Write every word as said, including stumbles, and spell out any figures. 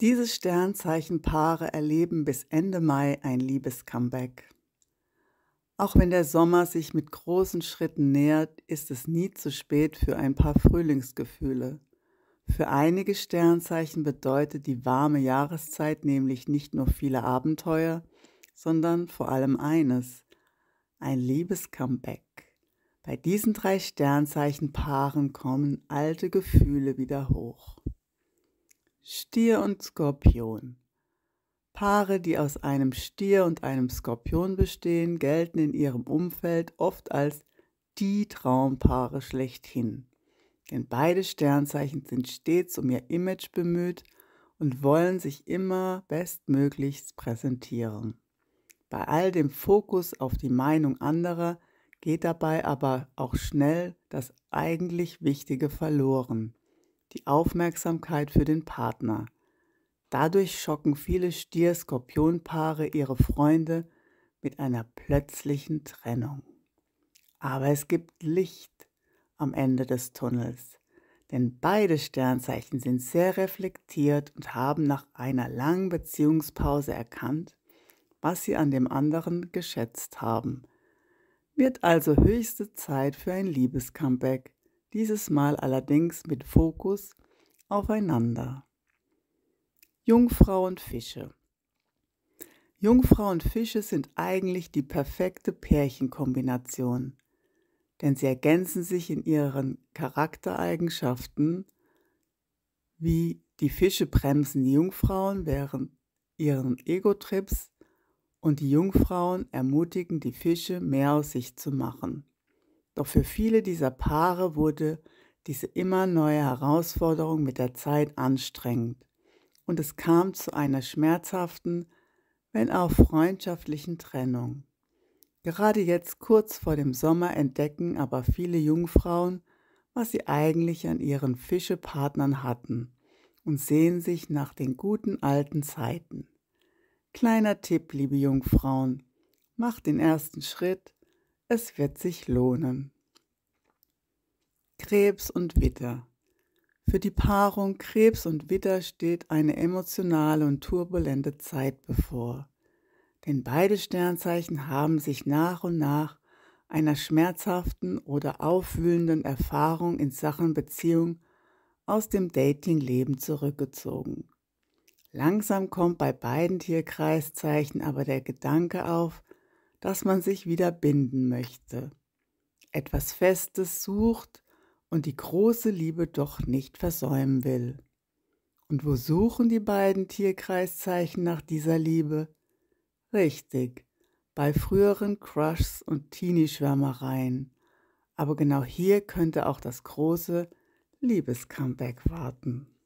Diese Sternzeichenpaare erleben bis Ende Mai ein Liebescomeback. Auch wenn der Sommer sich mit großen Schritten nähert, ist es nie zu spät für ein paar Frühlingsgefühle. Für einige Sternzeichen bedeutet die warme Jahreszeit nämlich nicht nur viele Abenteuer, sondern vor allem eines: ein Liebescomeback. Bei diesen drei Sternzeichenpaaren kommen alte Gefühle wieder hoch. Stier und Skorpion. Paare, die aus einem Stier und einem Skorpion bestehen, gelten in ihrem Umfeld oft als die Traumpaare schlechthin. Denn beide Sternzeichen sind stets um ihr Image bemüht und wollen sich immer bestmöglichst präsentieren. Bei all dem Fokus auf die Meinung anderer geht dabei aber auch schnell das eigentlich Wichtige verloren: die Aufmerksamkeit für den Partner. Dadurch schocken viele Stier-Skorpion-Paare ihre Freunde mit einer plötzlichen Trennung. Aber es gibt Licht am Ende des Tunnels, denn beide Sternzeichen sind sehr reflektiert und haben nach einer langen Beziehungspause erkannt, was sie an dem anderen geschätzt haben. Wird also höchste Zeit für ein Liebescomeback, dieses Mal allerdings mit Fokus aufeinander. Jungfrau und Fische. Jungfrau und Fische sind eigentlich die perfekte Pärchenkombination, denn sie ergänzen sich in ihren Charaktereigenschaften, wie die Fische bremsen die Jungfrauen während ihren Ego-Trips und die Jungfrauen ermutigen die Fische, mehr aus sich zu machen. Doch für viele dieser Paare wurde diese immer neue Herausforderung mit der Zeit anstrengend und es kam zu einer schmerzhaften, wenn auch freundschaftlichen Trennung. Gerade jetzt kurz vor dem Sommer entdecken aber viele Jungfrauen, was sie eigentlich an ihren Fischepartnern hatten und sehen sich nach den guten alten Zeiten. Kleiner Tipp, liebe Jungfrauen, macht den ersten Schritt. Es wird sich lohnen. Krebs und Widder. Für die Paarung Krebs und Widder steht eine emotionale und turbulente Zeit bevor. Denn beide Sternzeichen haben sich nach und nach einer schmerzhaften oder aufwühlenden Erfahrung in Sachen Beziehung aus dem Datingleben zurückgezogen. Langsam kommt bei beiden Tierkreiszeichen aber der Gedanke auf, dass man sich wieder binden möchte, etwas Festes sucht und die große Liebe doch nicht versäumen will. Und wo suchen die beiden Tierkreiszeichen nach dieser Liebe? Richtig, bei früheren Crushs und Teenie-Schwärmereien. Aber genau hier könnte auch das große Liebescomeback warten.